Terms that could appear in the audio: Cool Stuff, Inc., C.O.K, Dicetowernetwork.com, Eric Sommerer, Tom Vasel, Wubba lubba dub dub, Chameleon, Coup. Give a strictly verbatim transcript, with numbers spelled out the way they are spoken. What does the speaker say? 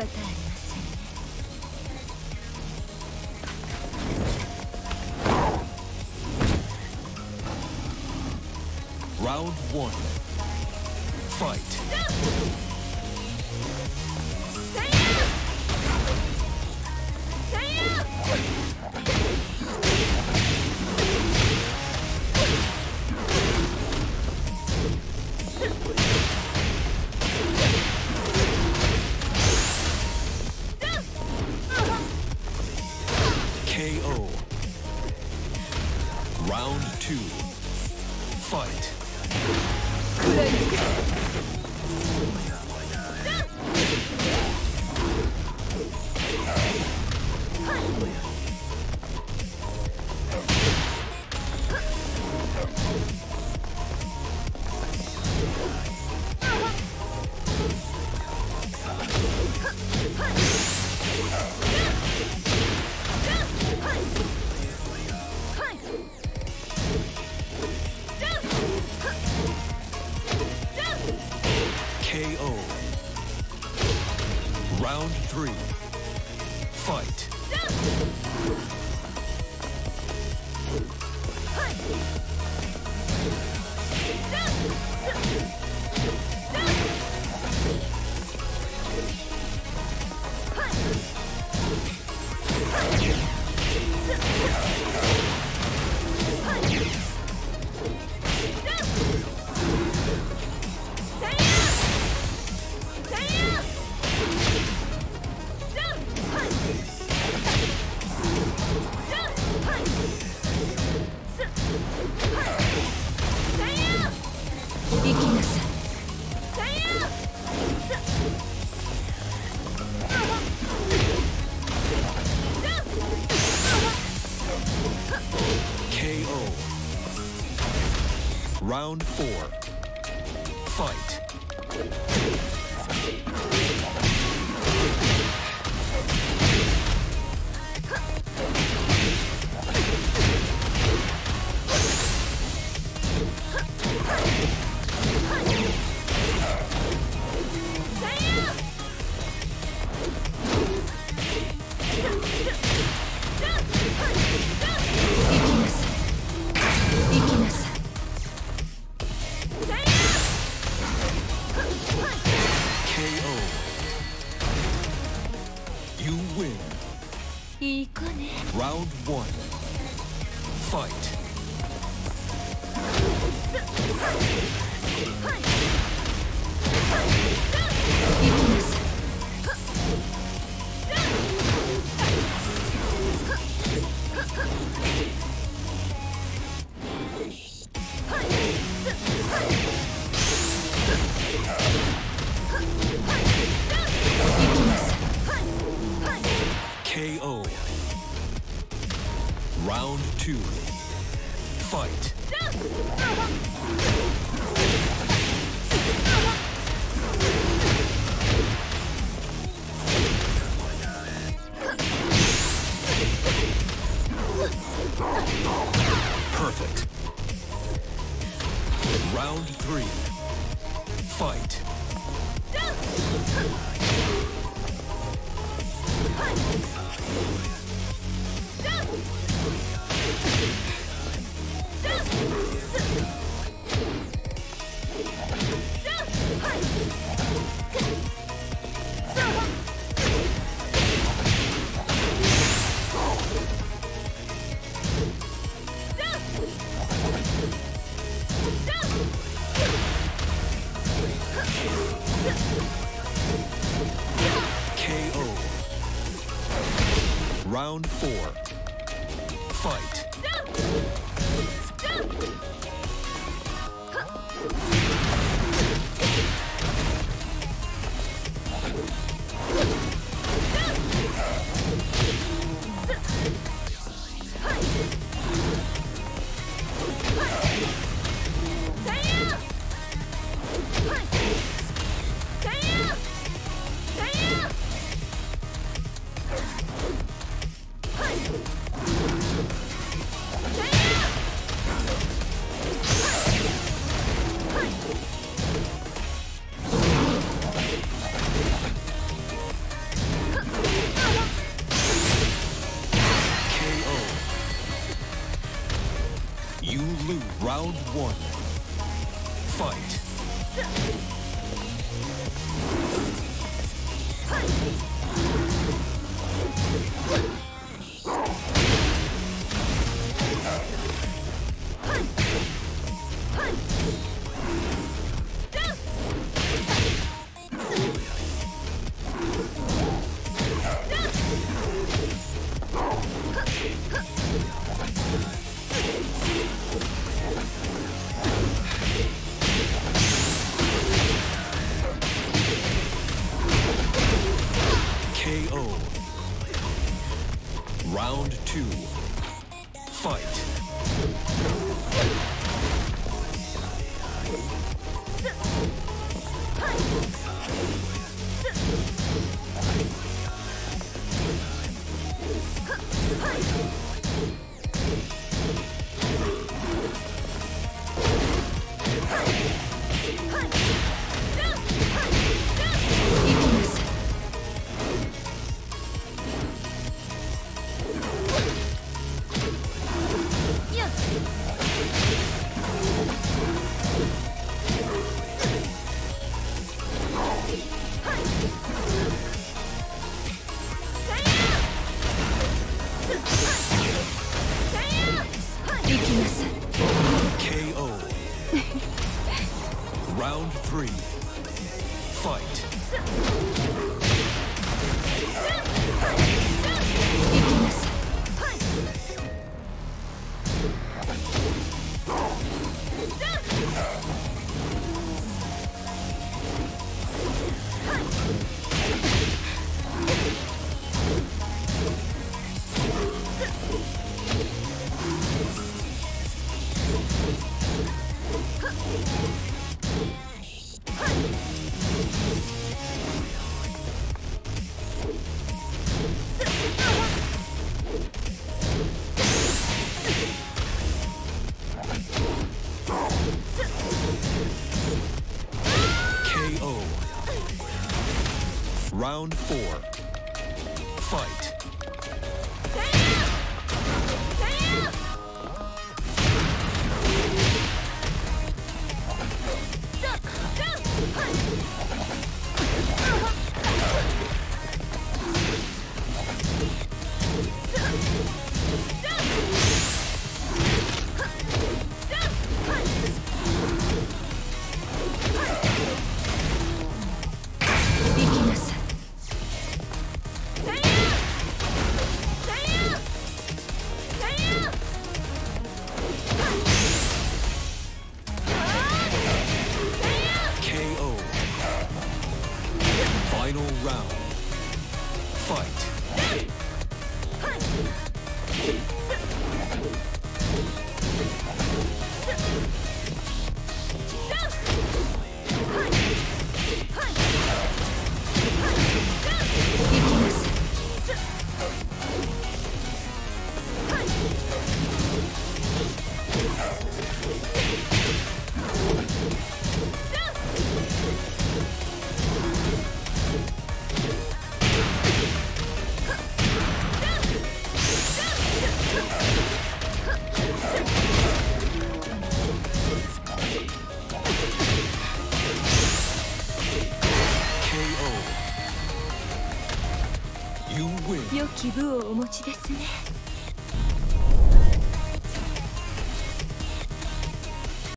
方ありません。Round one. Fight. K O. Round two. Fight. K O. Round three. Fight. Round four. Fight. You win. Round one. Fight. K O. Round two. Fight. Perfect. Round three. Fight. Round four. Fight. K O Round two. Fight. K O Round three. Fight. K O Round four. Fight. Final round. Fight. K O You win. 良き部をお持ちですね。